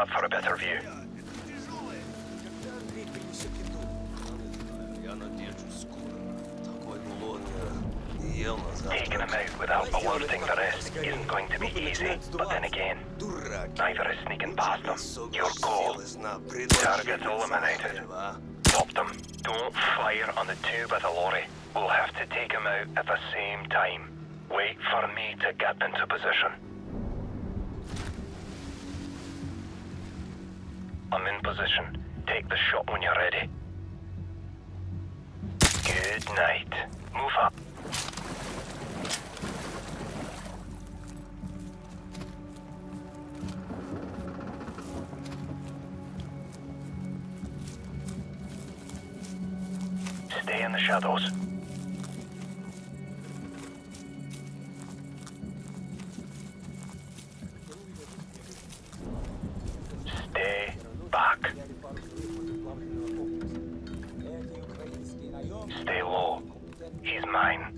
up for a better view. Taking them out without alerting the rest isn't going to be easy, but then again, neither is sneaking past them. Your goal. Targets eliminated. Stop them. Don't fire on the tube of the lorry. We'll have to take them out at the same time. Wait for me to get into position. I'm in position. Take the shot when you're ready. Good night. Move up. Stay in the shadows. Stay back. Stay low. He's mine.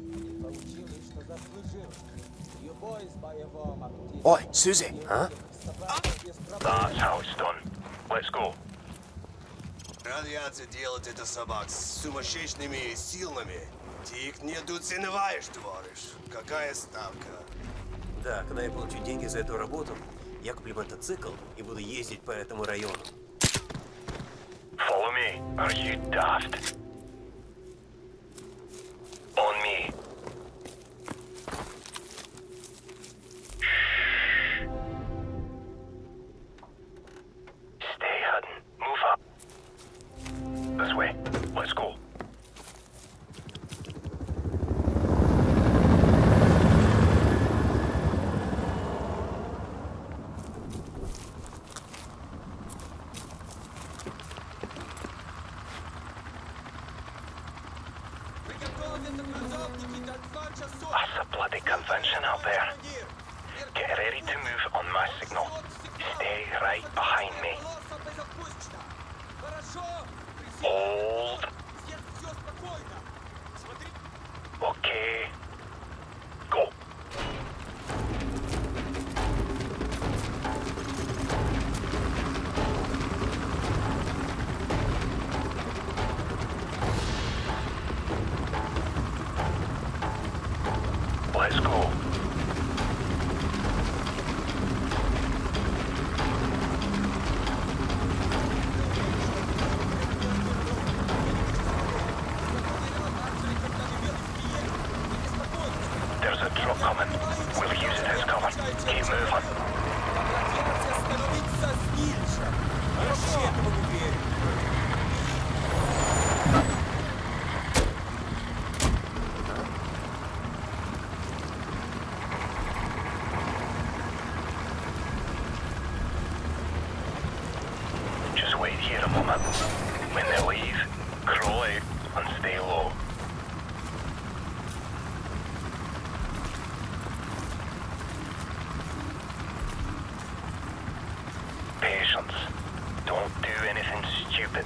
Oi, Susie! Huh? That's how it's done. Let's go. Радиация делает это собак с сумасшедшими силами. Ты их недооцениваешь, товарищ. Какая ставка? Да, когда я получу деньги за эту работу, я куплю мотоцикл и буду ездить по этому району. Follow me. Are you daft? On me. That's a bloody convention out there. Get ready to move on my signal. Stay right behind me. Hold. Okay. Go. Let's go. There's a truck coming. We'll use it as cover. Keep moving. Wait here a moment. When they leave, crawl out and stay low. Patience. Don't do anything stupid.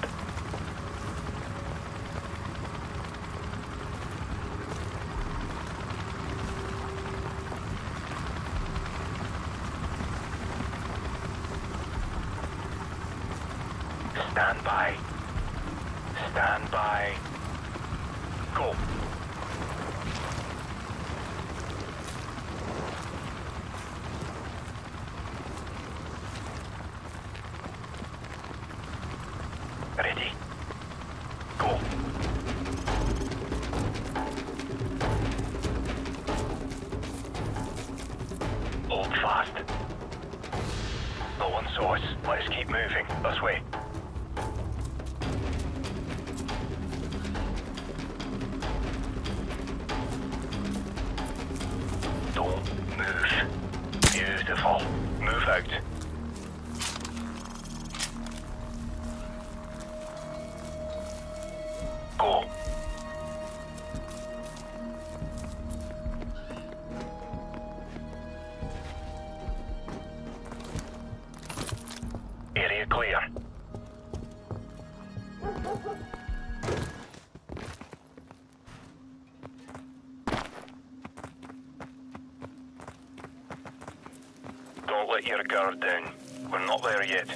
Stand by. Stand by. Go. Ready? Go. Hold fast. No one saw us. Let's keep moving. This way. Don't move. Beautiful. Move out. Go. Area clear. Don't let your guard down. We're not there yet.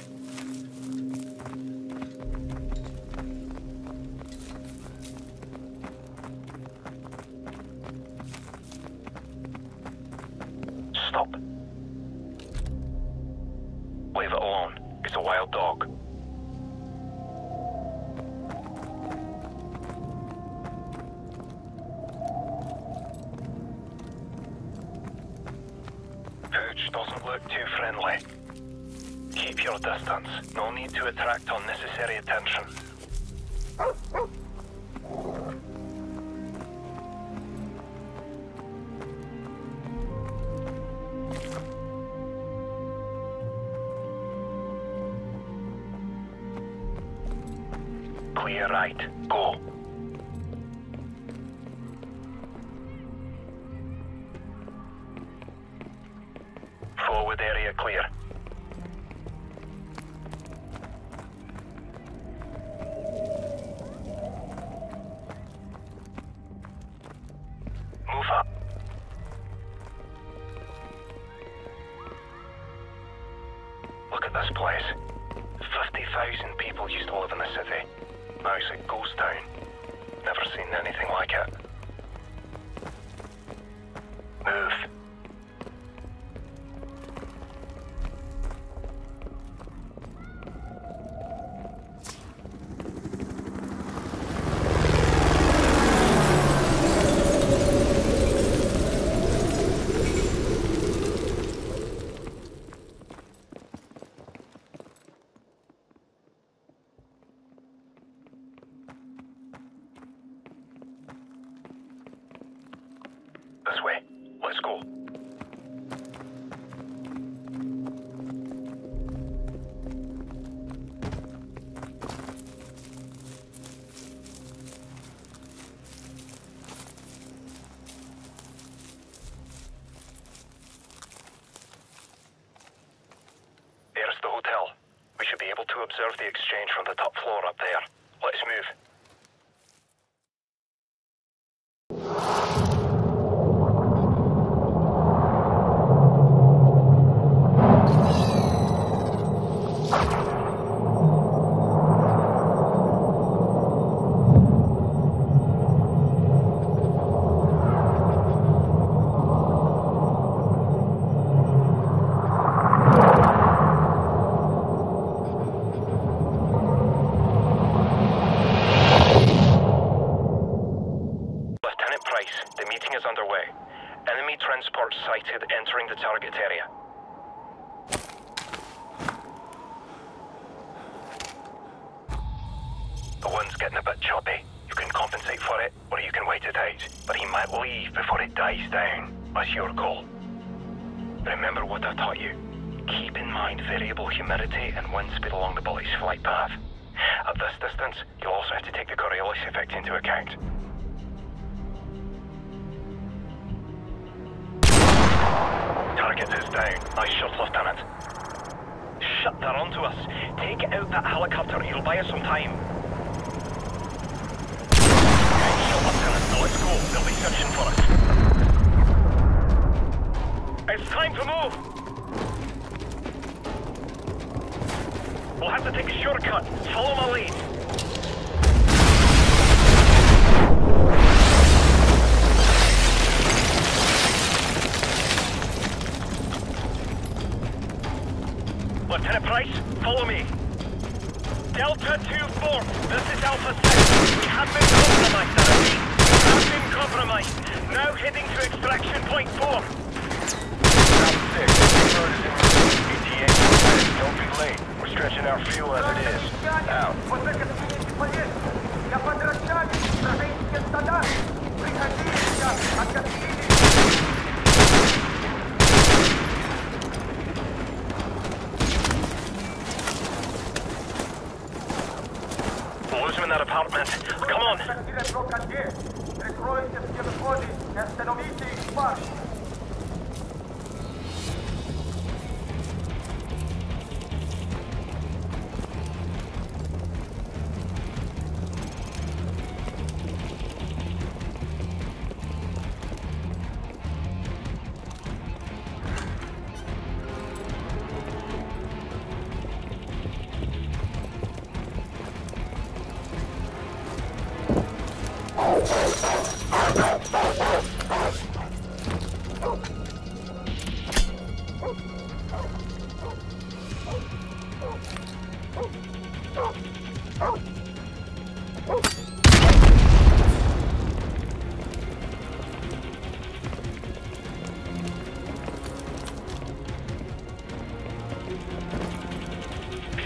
approach doesn't look too friendly. Keep your distance. No need to attract unnecessary attention. Clear right. Go. Forward area clear. Observe the exchange from the top floor up there. Let's move.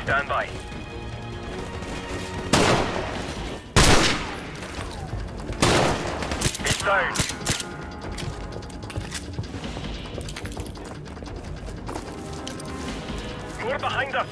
Stand by. It's down. More behind us.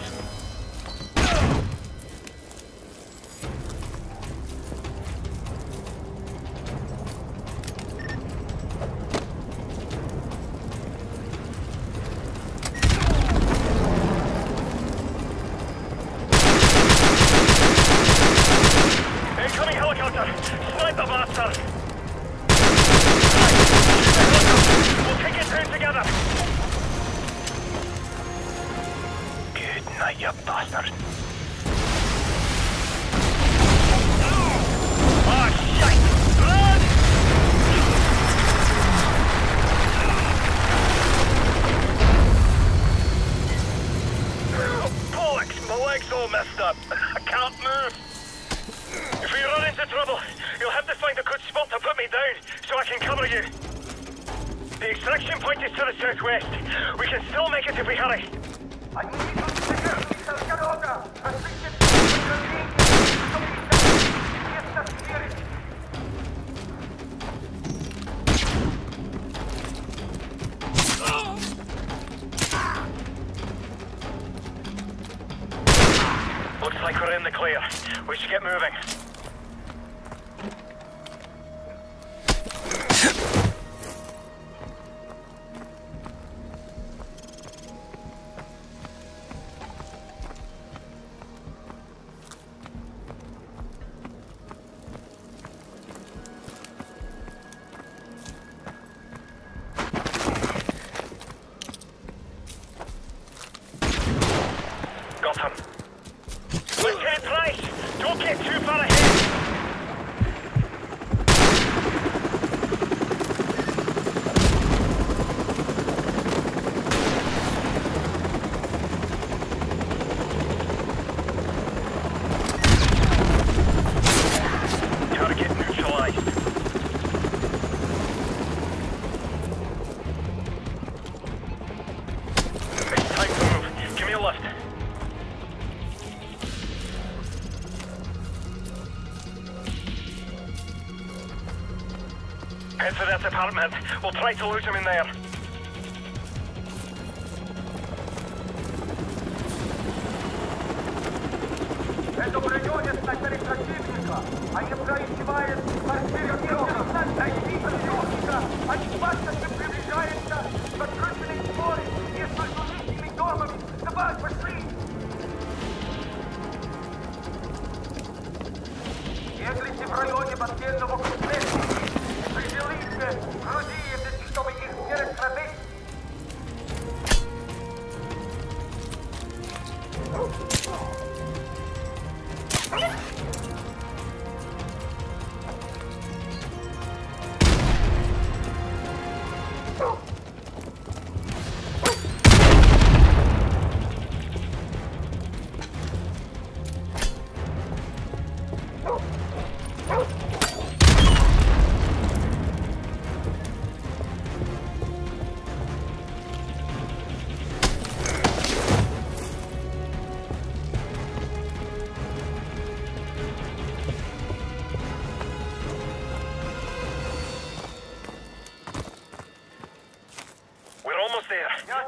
To that apartment. We'll try to lose him in there.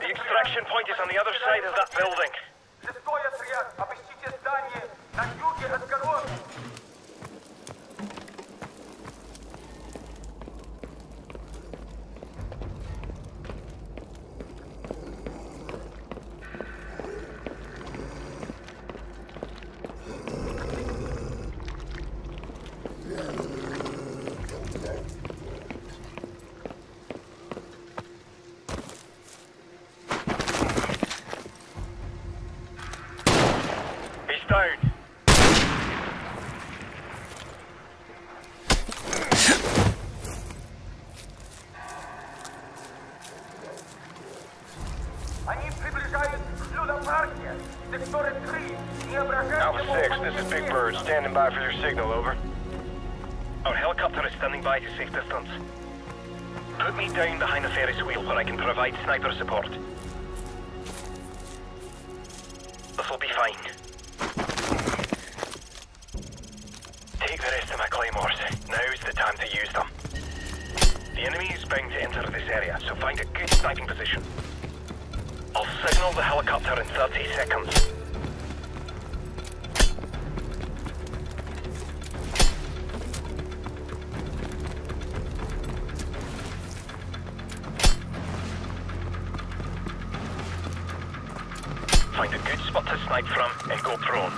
The extraction point is on the other side of that building. Sniper support. This will be fine. The enemy is trying to enter this area, so find a good sniping position. I'll signal the helicopter in 30 seconds. Find a good spot to snipe from and go prone.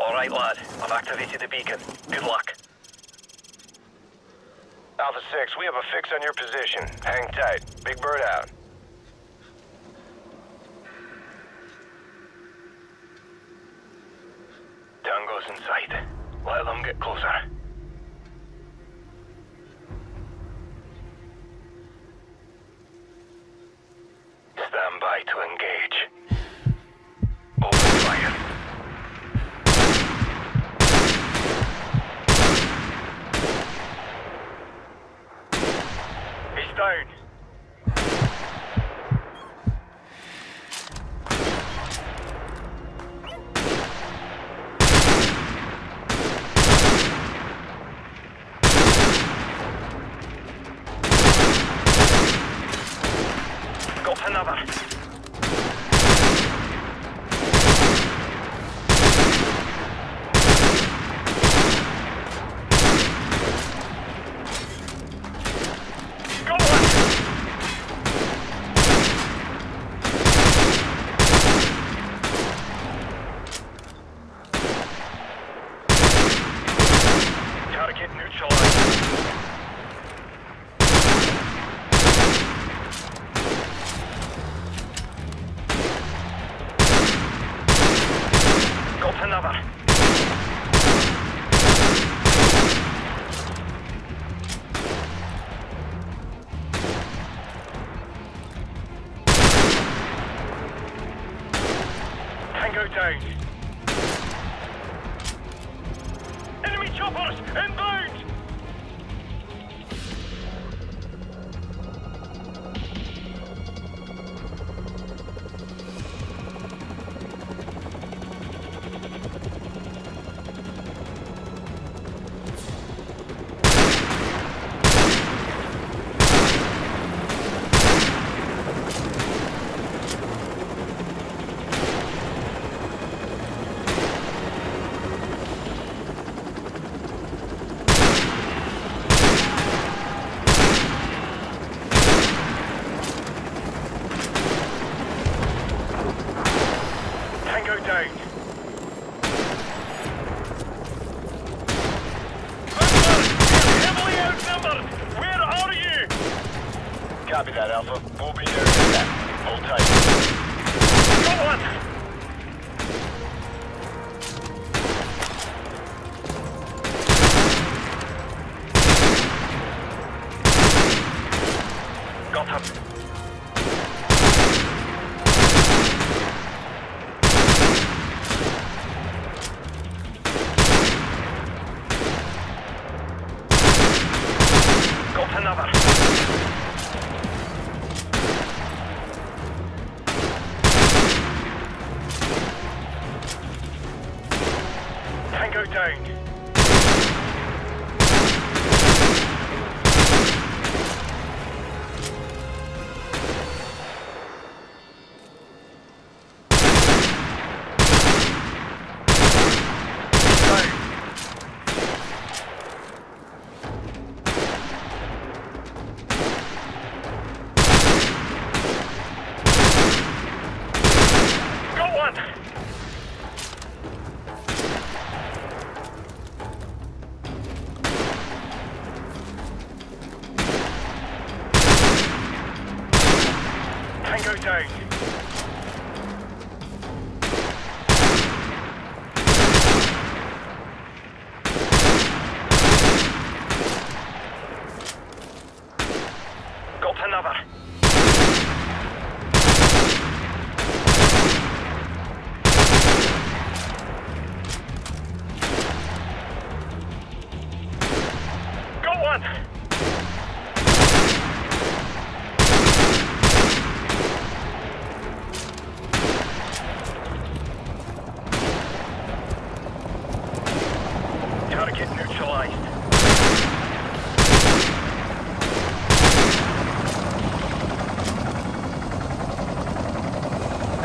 Alright lad, I've activated the beacon. Good luck. Alpha 6, we have a fix on your position. Hang tight. Big Bird out. Tango's inside. Let them get closer. Stand by to engage. Open fire. He's down. Another. Gotta get neutralized. Another. Tango down. Enemy choppers inbound. Copy that, Alpha. We'll be there in a sec. Hold tight. Got one! Got him. Got another. Tango down. Got one. Go down. Got another. Got one.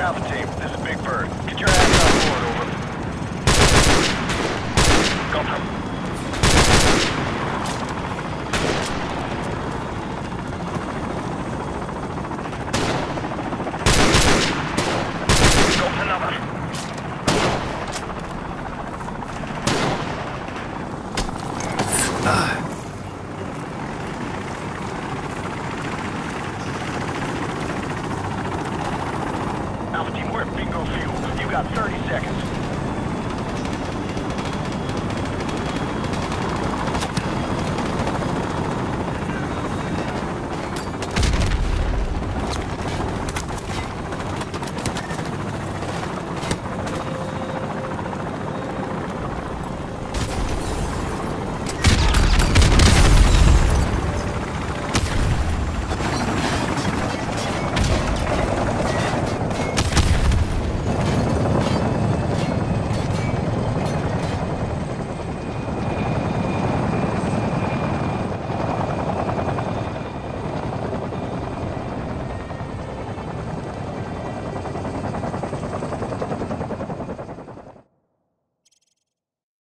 Alpha team, this is Big Bird. Get your ass on board, over. Go for another. Alpha team, we're at bingo field. You've got 30 seconds.